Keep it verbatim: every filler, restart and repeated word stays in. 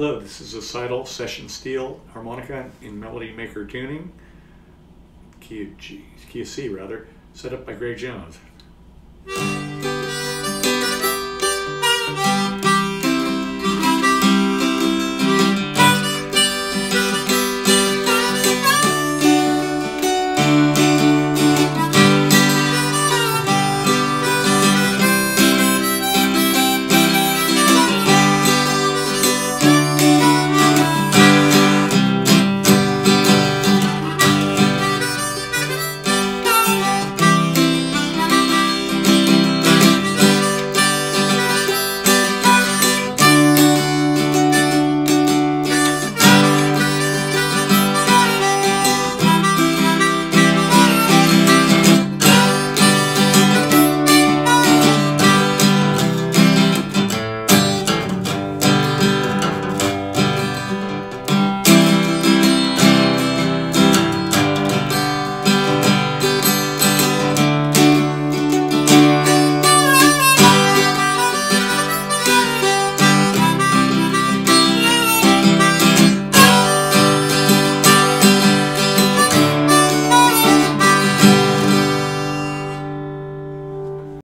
Hello, this is a Seydel Session Steel harmonica in Melody Maker tuning, key of G, key of C rather, set up by Greg Jones.